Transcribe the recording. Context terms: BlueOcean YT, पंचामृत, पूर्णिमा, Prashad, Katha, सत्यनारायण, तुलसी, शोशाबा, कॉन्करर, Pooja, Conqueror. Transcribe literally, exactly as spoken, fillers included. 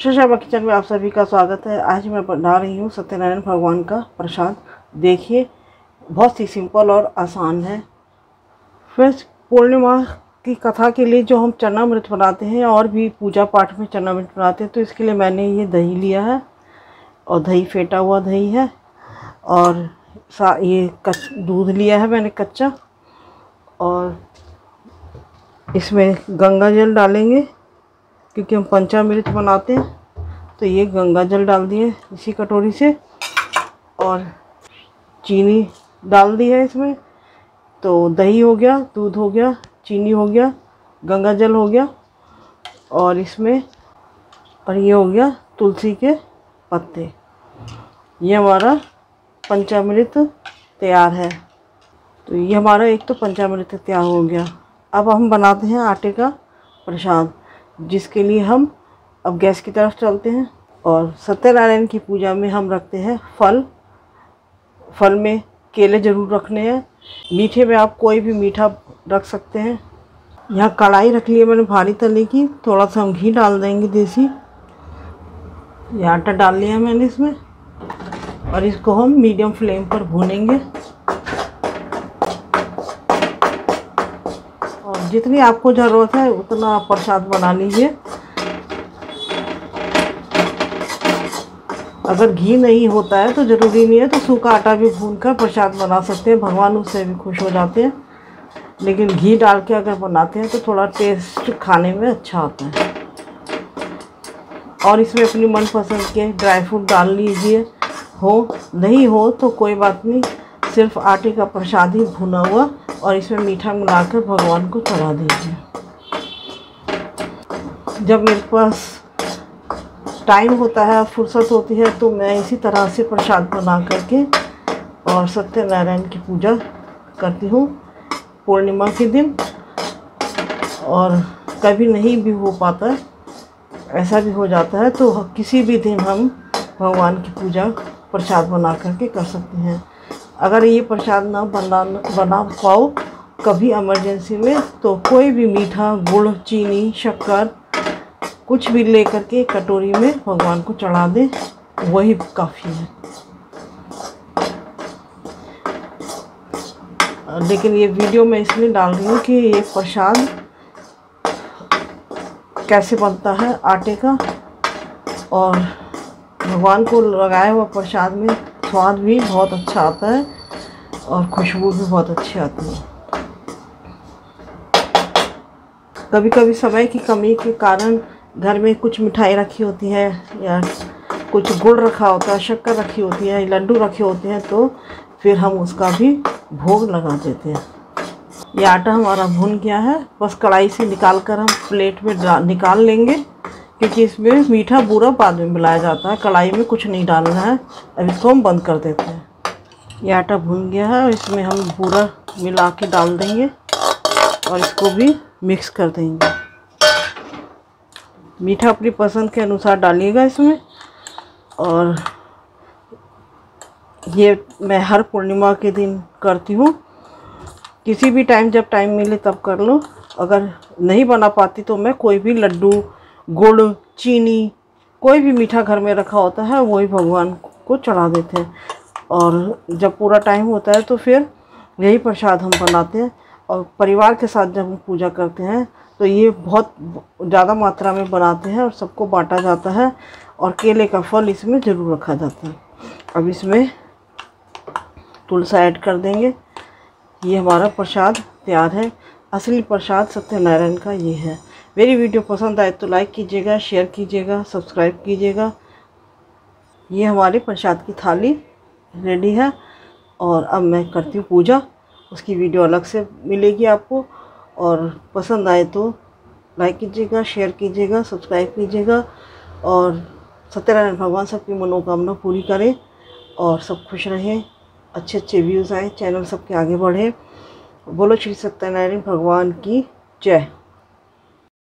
शोशाबा kitchen में आप सभी का स्वागत है। आज मैं बना रही हूँ सत्यनारायण भगवान का प्रसाद। देखिए बहुत ही सिंपल और आसान है। फ्रेंड्स, पूर्णिमा की कथा के लिए जो हम पंचामृत बनाते हैं और भी पूजा पाठ में पंचामृत बनाते हैं, तो इसके लिए मैंने ये दही लिया है और दही फेंटा हुआ दही है और ये दूध लिया है मैंने कच्चा, और इसमें गंगा जल डालेंगे क्योंकि हम पंचामृत बनाते हैं। तो ये गंगा जल डाल दिए इसी कटोरी से, और चीनी डाल दी है इसमें। तो दही हो गया, दूध हो गया, चीनी हो गया, गंगा जल हो गया, और इसमें और ये हो गया तुलसी के पत्ते। ये हमारा पंचामृत तैयार है। तो ये हमारा एक तो पंचामृत तैयार हो गया। अब हम बनाते हैं आटे का प्रसाद, जिसके लिए हम अब गैस की तरफ चलते हैं। और सत्यनारायण की पूजा में हम रखते हैं फल। फल में केले ज़रूर रखने हैं। मीठे में आप कोई भी मीठा रख सकते हैं। यहाँ कढ़ाई रख ली है मैंने भारी तले की, थोड़ा सा हम घी डाल देंगे देसी। ये आटा डाल लिया है मैंने इसमें, और इसको हम मीडियम फ्लेम पर भूनेंगे। जितनी आपको ज़रूरत है उतना आप प्रसाद बना लीजिए। अगर घी नहीं होता है तो ज़रूरी नहीं है, तो सूखा आटा भी भूनकर प्रसाद बना सकते हैं। भगवान उससे भी खुश हो जाते हैं। लेकिन घी डाल के अगर बनाते हैं तो थोड़ा टेस्ट खाने में अच्छा आता है। और इसमें अपनी मनपसंद के ड्राई फ्रूट डाल लीजिए, हो नहीं हो तो कोई बात नहीं। सिर्फ आटे का प्रसाद ही भुना हुआ और इसमें मीठा मिलाकर भगवान को चढ़ा दीजिए। जब मेरे पास टाइम होता है, फुर्सत होती है, तो मैं इसी तरह से प्रसाद बना करके और सत्यनारायण की पूजा करती हूँ पूर्णिमा के दिन। और कभी नहीं भी हो पाता है, ऐसा भी हो जाता है, तो किसी भी दिन हम भगवान की पूजा प्रसाद बना करके कर सकते हैं। अगर ये प्रसाद ना बना बना पाओ कभी इमरजेंसी में, तो कोई भी मीठा, गुड़, चीनी, शक्कर कुछ भी ले करके कटोरी में भगवान को चढ़ा दें, वही काफ़ी है। लेकिन ये वीडियो मैं इसलिए डाल रही हूँ कि ये प्रसाद कैसे बनता है आटे का, और भगवान को लगाया हुआ प्रसाद में स्वाद भी बहुत अच्छा आता है और खुशबू भी बहुत अच्छी आती है। कभी कभी समय की कमी के कारण घर में कुछ मिठाई रखी होती है या कुछ गुड़ रखा होता है, शक्कर रखी होती है, लड्डू रखे होते हैं, तो फिर हम उसका भी भोग लगा देते हैं। ये आटा हमारा भुन गया है, बस कढ़ाई से निकाल कर हम प्लेट में निकाल लेंगे, क्योंकि इसमें मीठा बूरा बाद में मिलाया जाता है। कढ़ाई में कुछ नहीं डालना है। अब इसको हम बंद कर देते हैं। ये आटा भून गया है और इसमें हम बूरा मिला के डाल देंगे और इसको भी मिक्स कर देंगे। मीठा अपनी पसंद के अनुसार डालिएगा इसमें। और ये मैं हर पूर्णिमा के दिन करती हूँ। किसी भी टाइम जब टाइम मिले तब कर लो। अगर नहीं बना पाती तो मैं कोई भी लड्डू, गुड़, चीनी, कोई भी मीठा घर में रखा होता है वही भगवान को चढ़ा देते हैं। और जब पूरा टाइम होता है तो फिर यही प्रसाद हम बनाते हैं। और परिवार के साथ जब हम पूजा करते हैं तो ये बहुत ज़्यादा मात्रा में बनाते हैं और सबको बांटा जाता है। और केले का फल इसमें ज़रूर रखा जाता है। अब इसमें तुलसी ऐड कर देंगे। ये हमारा प्रसाद तैयार है। असली प्रसाद सत्यनारायण का ये है। मेरी वीडियो पसंद आए तो लाइक कीजिएगा, शेयर कीजिएगा, सब्सक्राइब कीजिएगा। ये हमारे प्रसाद की थाली रेडी है। और अब मैं करती हूँ पूजा, उसकी वीडियो अलग से मिलेगी आपको। और पसंद आए तो लाइक कीजिएगा, शेयर कीजिएगा, सब्सक्राइब कीजिएगा। और सत्यनारायण भगवान सबकी मनोकामना पूरी करें और सब खुश रहें, अच्छे अच्छे व्यूज़ आए, चैनल सबके आगे बढ़े। बोलो श्री सत्यनारायण भगवान की जय।